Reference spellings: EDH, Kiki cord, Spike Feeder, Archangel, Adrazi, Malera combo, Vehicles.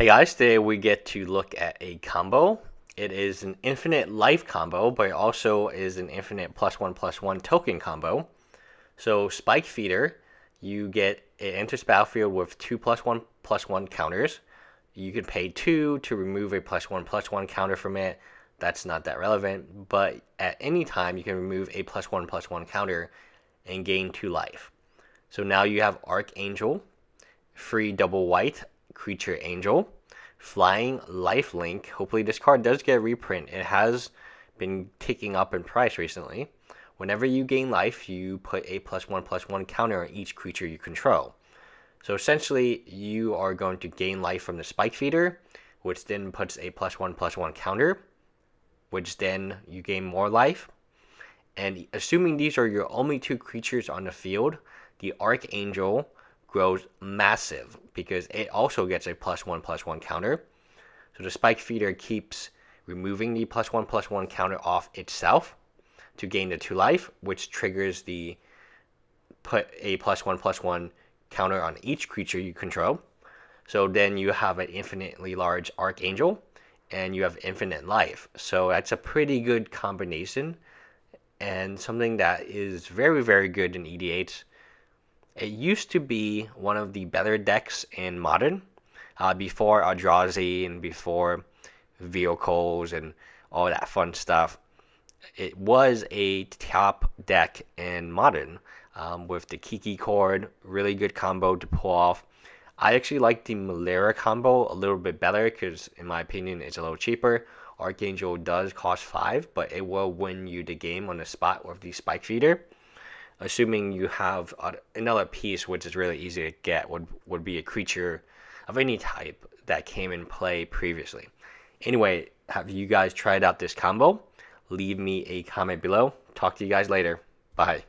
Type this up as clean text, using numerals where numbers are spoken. Hey guys, today we get to look at a combo. It is an infinite life combo, but it also is an infinite +1/+1 token combo. So Spike Feeder, you get it enters battlefield with 2 +1/+1 counters. You can pay 2 to remove a +1/+1 counter from it. That's not that relevant, but at any time you can remove a +1/+1 counter and gain 2 life. So now you have Archangel, free double white. Creature Angel, Flying, Lifelink. Hopefully this card does get a reprint. It has been ticking up in price recently. Whenever you gain life, you put a +1/+1 counter on each creature you control. So essentially, you are going to gain life from the Spike Feeder, which then puts a +1/+1 counter, which then you gain more life. And assuming these are your only two creatures on the field, the Archangel grows massive because it also gets a +1/+1 counter. So the Spike Feeder keeps removing the +1/+1 counter off itself to gain the 2 life, which triggers the put a +1/+1 counter on each creature you control. So then you have an infinitely large Archangel and you have infinite life. So that's a pretty good combination and something that is very, very good in EDH. It used to be one of the better decks in Modern, before Adrazi and before Vehicles and all that fun stuff. It was a top deck in Modern with the Kiki cord, really good combo to pull off. I actually like the Malera combo a little bit better because, in my opinion, it's a little cheaper. Archangel does cost 5, but it will win you the game on the spot with the Spike Feeder. Assuming you have another piece, which is really easy to get, would be a creature of any type that came in play previously. Anyway, have you guys tried out this combo? Leave me a comment below. Talk to you guys later. Bye.